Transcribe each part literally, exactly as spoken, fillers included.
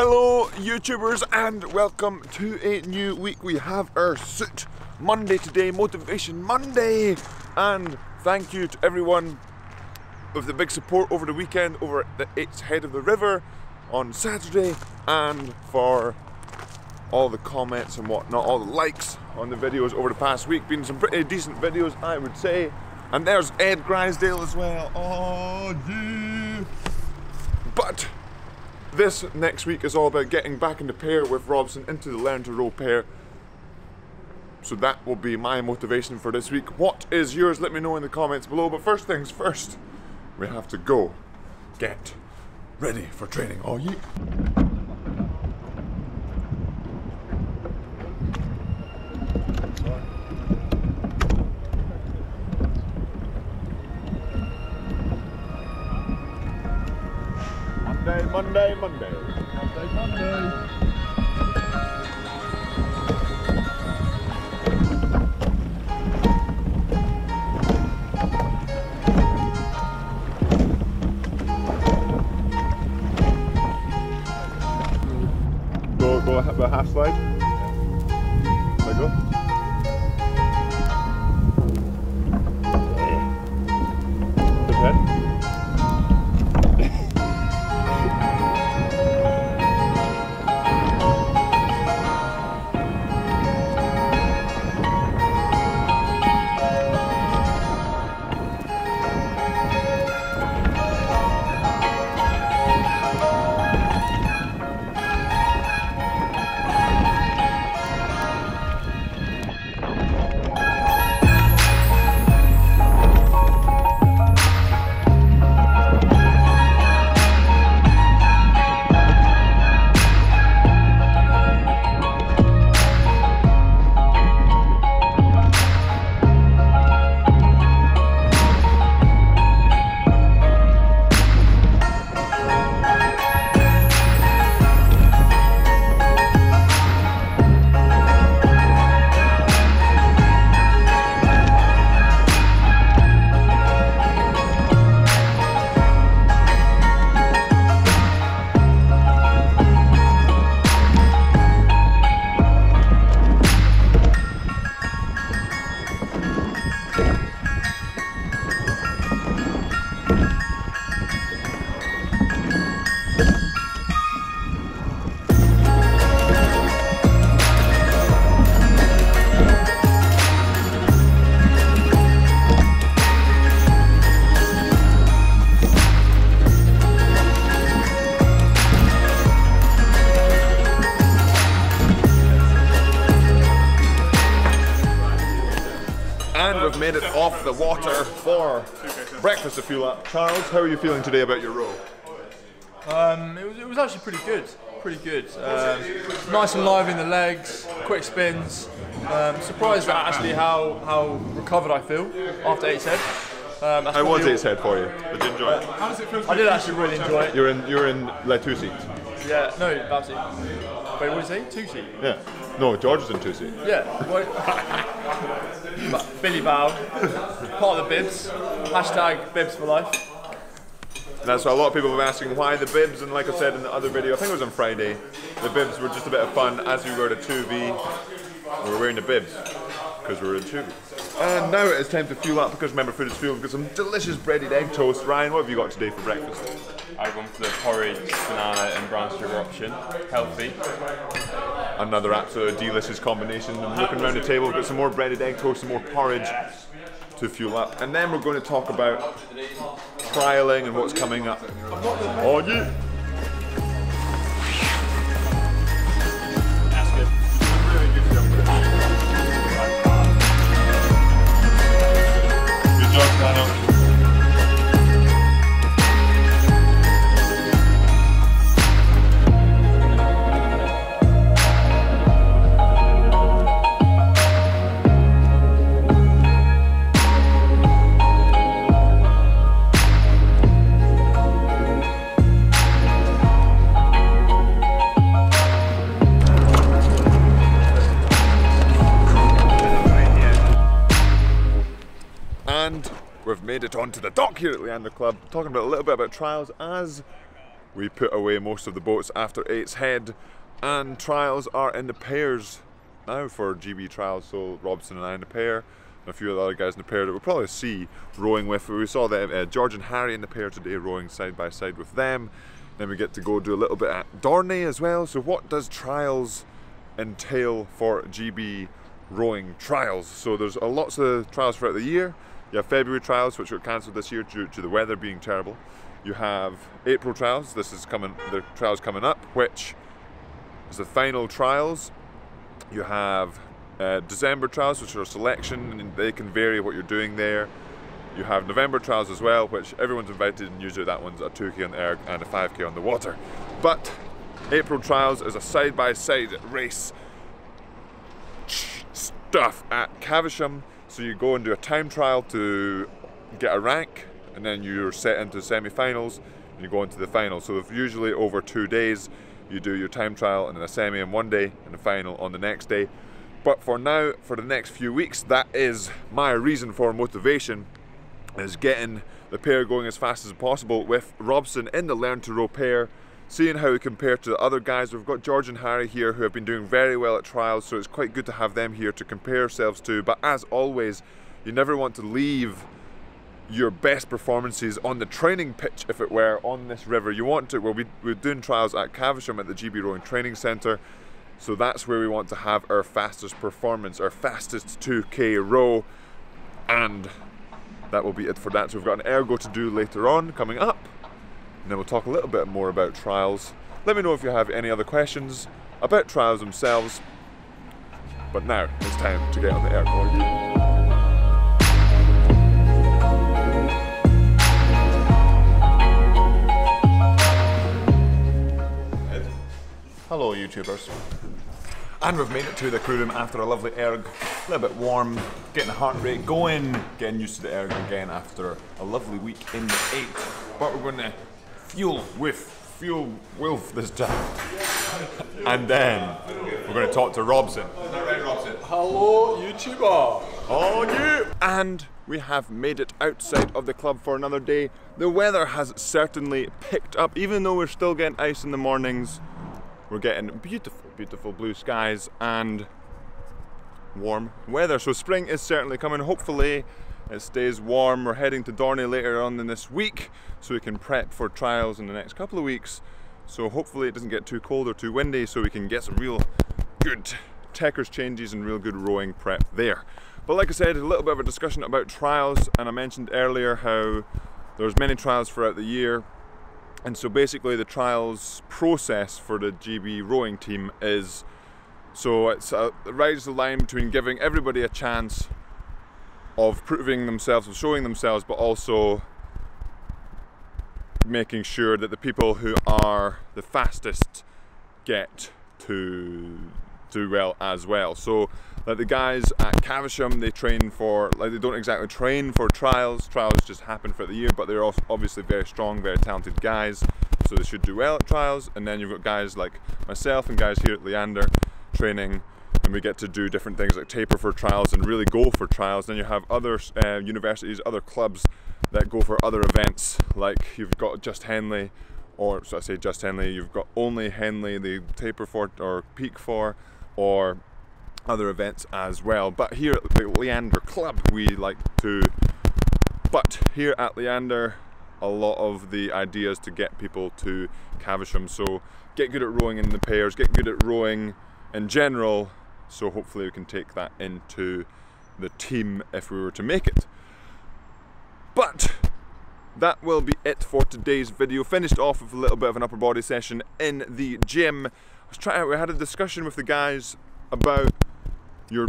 Hello YouTubers and welcome to a new week. We have our Suit Monday today, Motivation Monday, and thank you to everyone with the big support over the weekend over at the It's Head of the River on Saturday, and for all the comments and whatnot, all the likes on the videos over the past week. Been some pretty decent videos, I would say. And there's Ed Grisdale as well. Oh yeah. But this next week is all about getting back into pair with Robson, into the Learn to Row pair. So that will be my motivation for this week. What is yours? Let me know in the comments below. But first things first, we have to go get ready for training. Oh yeah. Monday, Monday, Monday, Monday. Go, go, have a half slide. There you go. Made it off the water for breakfast a few laps. Charles, how are you feeling today about your row? Um, it, was, it was actually pretty good, pretty good. Um, nice and live in the legs, quick spins. Um, surprised at actually how, how recovered I feel after eight's head. Um, how was eight's head for you? Did you enjoy it? How does it feel? I did actually really enjoy it. You're in, you're in like two seats? Yeah, no, that's it. Wait, what did you say? Two seat? Yeah. No, George is in two seat. Yeah. Well, but Billy Bow, part of the bibs, hashtag bibs for life. And that's why a lot of people were asking why the bibs, and like I said in the other video, I think it was on Friday, the bibs were just a bit of fun. As we were at a two V, we were wearing the bibs, because we were in two V. And now it is time to fuel up, because remember, food is fuel. We've got some delicious breaded egg toast. Ryan, what have you got today for breakfast? I've gone for the porridge, banana and brown sugar option, healthy. Another absolute delicious combination. I'm looking around the table, we've got some more breaded egg toast, some more porridge to fuel up. And then we're going to talk about trialing and what's coming up. Oh yeah! Good job, Daniel. We've made it onto the dock here at Leander Club, talking about a little bit about trials as We put away most of the boats after eight's head, and trials are in the pairs now for G B trials, so Robson and I in the pair, and a few of the other guys in the pair that we'll probably see rowing with. We saw that uh, George and Harry in the pair today rowing side by side with them. Then we get to go do a little bit at Dorney as well. So what does trials entail for G B rowing trials? So there's uh, lots of trials throughout the year. You have February trials, which were cancelled this year due to the weather being terrible. You have April trials, this is coming, the trials coming up, which is the final trials. You have uh, December trials, which are a selection, and they can vary what you're doing there. You have November trials as well, which everyone's invited, and usually that one's a two K on the E R G and a five K on the water. But April trials is a side-by-side race stuff at Caversham. So you go and do a time trial to get a rank, and then you're set into semi-finals and you go into the final. So usually over two days you do your time trial and then a semi on one day and a final on the next day. But for now, for the next few weeks, that is my reason for motivation, is getting the pair going as fast as possible with Robson in the Learn to Row pair, seeing how we compare to the other guys. We've got George and Harry here who have been doing very well at trials, so it's quite good to have them here to compare ourselves to. But as always, you never want to leave your best performances on the training pitch, if it were, on this river. You want to, well, we, we're doing trials at Caversham at the G B Rowing Training Centre, so that's where we want to have our fastest performance, our fastest two K row, and that will be it for that. So we've got an ergo to do later on, coming up, and then we'll talk a little bit more about trials. Let me know if you have any other questions about trials themselves, but now it's time to get on the ergo. Hello YouTubers, and we've made it to the crew room after a lovely E R G, a little bit warm, getting the heart rate going, getting used to the E R G again after a lovely week in the eight. But we're going to fuel with, fuel wolf this time, and then we're going to talk to Robson. Is that right, Robson? Hello YouTuber! Hello you! And we have made it outside of the club for another day. The weather has certainly picked up, even though we're still getting ice in the mornings. We're getting beautiful, beautiful blue skies and warm weather. So spring is certainly coming. Hopefully it stays warm. We're heading to Dorney later on in this week, so we can prep for trials in the next couple of weeks. So hopefully it doesn't get too cold or too windy, so we can get some real good techers changes and real good rowing prep there. But like I said, a little bit of a discussion about trials, and I mentioned earlier how there's many trials throughout the year. And so basically the trials process for the G B rowing team is, so it's a, it rides the line between giving everybody a chance of proving themselves, of showing themselves, but also making sure that the people who are the fastest get to do well as well. So like the guys at Caversham, they train for, like they don't exactly train for trials, trials just happen for the year, but they're obviously very strong, very talented guys, so they should do well at trials. And then you've got guys like myself and guys here at Leander training, and we get to do different things like taper for trials and really go for trials. Then you have other uh, universities, other clubs that go for other events, like you've got Just Henley, or so I say Just Henley, you've got Only Henley, they taper for or peak for, or other events as well. But here at the Leander Club, we like to, but here at Leander, a lot of the ideas to get people to Caversham. So get good at rowing in the pairs, get good at rowing in general, so hopefully we can take that into the team if we were to make it. But that will be it for today's video. Finished off with a little bit of an upper body session in the gym. I was trying out, we had a discussion with the guys about your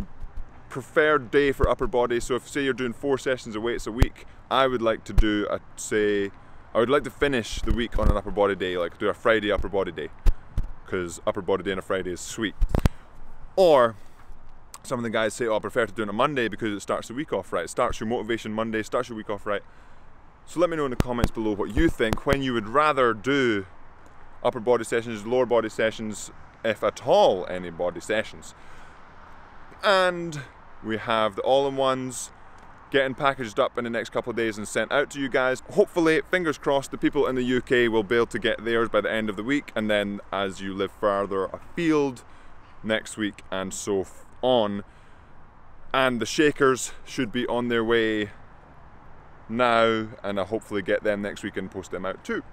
preferred day for upper body. So if say you're doing four sessions of weights a week, I would like to do, I'd say, I would like to finish the week on an upper body day, like do a Friday upper body day, because upper body day on a Friday is sweet. Or some of the guys say, oh, I prefer to do it on a Monday because it starts the week off right. It starts your motivation Monday, starts your week off right. So let me know in the comments below what you think, when you would rather do upper body sessions, lower body sessions, if at all any body sessions. And we have the all-in-ones, getting packaged up in the next couple of days and sent out to you guys. Hopefully, fingers crossed, the people in the U K will be able to get theirs by the end of the week, and then as you live further afield next week and so on. And the shakers should be on their way now, and I'll hopefully get them next week and post them out too.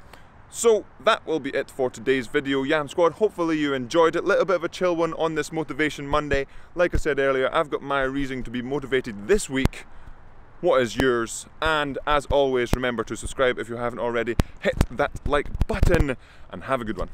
So that will be it for today's video, Yam Squad. Hopefully you enjoyed it. Little bit of a chill one on this Motivation Monday. Like I said earlier, I've got my reason to be motivated this week. What is yours? And as always, remember to subscribe if you haven't already. Hit that like button and have a good one.